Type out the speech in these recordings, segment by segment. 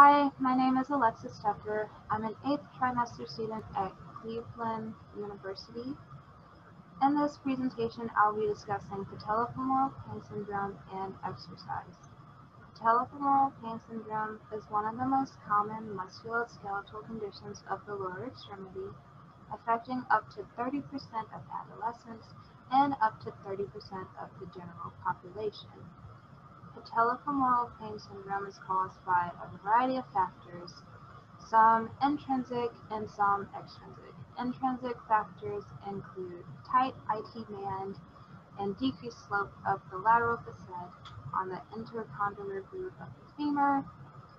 Hi, my name is Alexis Tucker. I'm an 8th trimester student at Cleveland University. In this presentation, I'll be discussing patellofemoral pain syndrome and exercise. Patellofemoral pain syndrome is one of the most common musculoskeletal conditions of the lower extremity, affecting up to 30% of adolescents and up to 30% of the general population. Patellofemoral pain syndrome is caused by a variety of factors, some intrinsic and some extrinsic. Intrinsic factors include tight IT band and decreased slope of the lateral facet on the intercondylar groove of the femur.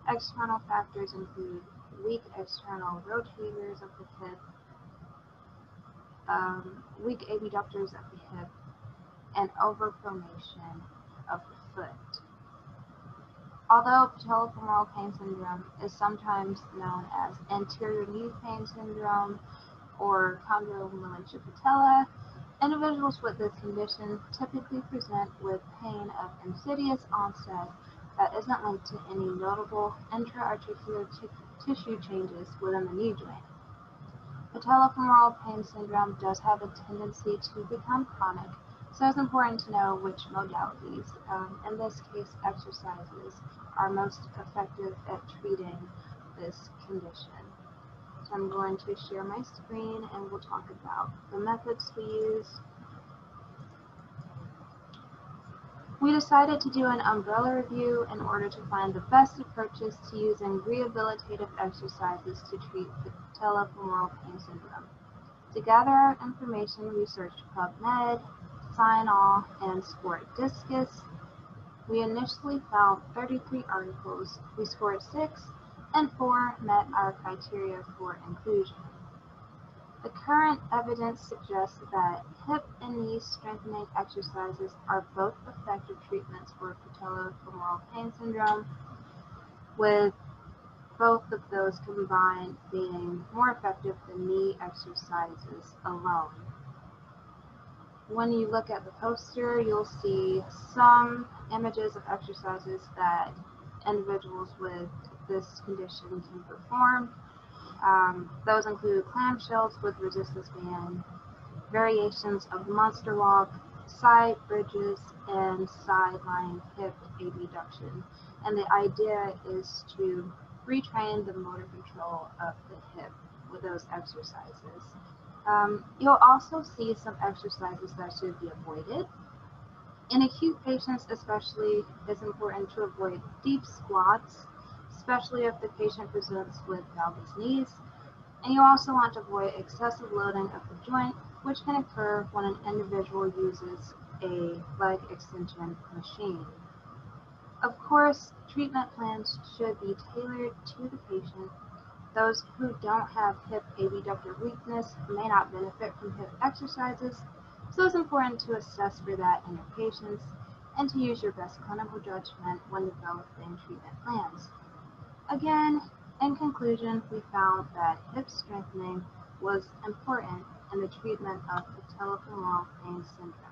External factors include weak external rotators of the hip, weak abductors of the hip, and overpronation of the foot. Although patellofemoral pain syndrome is sometimes known as anterior knee pain syndrome or chondromalacia patella, individuals with this condition typically present with pain of insidious onset that isn't linked to any notable intra-articular tissue changes within the knee joint. Patellofemoral pain syndrome does have a tendency to become chronic, so it's important to know which modalities, in this case exercises, are most effective at treating this condition. So I'm going to share my screen and we'll talk about the methods we use. We decided to do an umbrella review in order to find the best approaches to using rehabilitative exercises to treat patellofemoral pain syndrome. To gather our information, we searched PubMed, Cyanol, and Sport Discus. We initially found 33 articles. We scored 6, and 4 met our criteria for inclusion. The current evidence suggests that hip and knee strengthening exercises are both effective treatments for patellofemoral pain syndrome, with both of those combined being more effective than knee exercises alone. When you look at the poster, you'll see some images of exercises that individuals with this condition can perform. Those include clamshells with resistance band, variations of monster walk, side bridges, and sideline hip abduction. And the idea is to retrain the motor control of the hip with those exercises. You'll also see some exercises that should be avoided. In acute patients especially, it's important to avoid deep squats, especially if the patient presents with valgus knees. And you also want to avoid excessive loading of the joint, which can occur when an individual uses a leg extension machine. Of course, treatment plans should be tailored to the patient. Those who don't have hip abductor weakness may not benefit from hip exercises, so it's important to assess for that in your patients and to use your best clinical judgment when developing treatment plans. Again, in conclusion, we found that hip strengthening was important in the treatment of patellofemoral pain syndrome.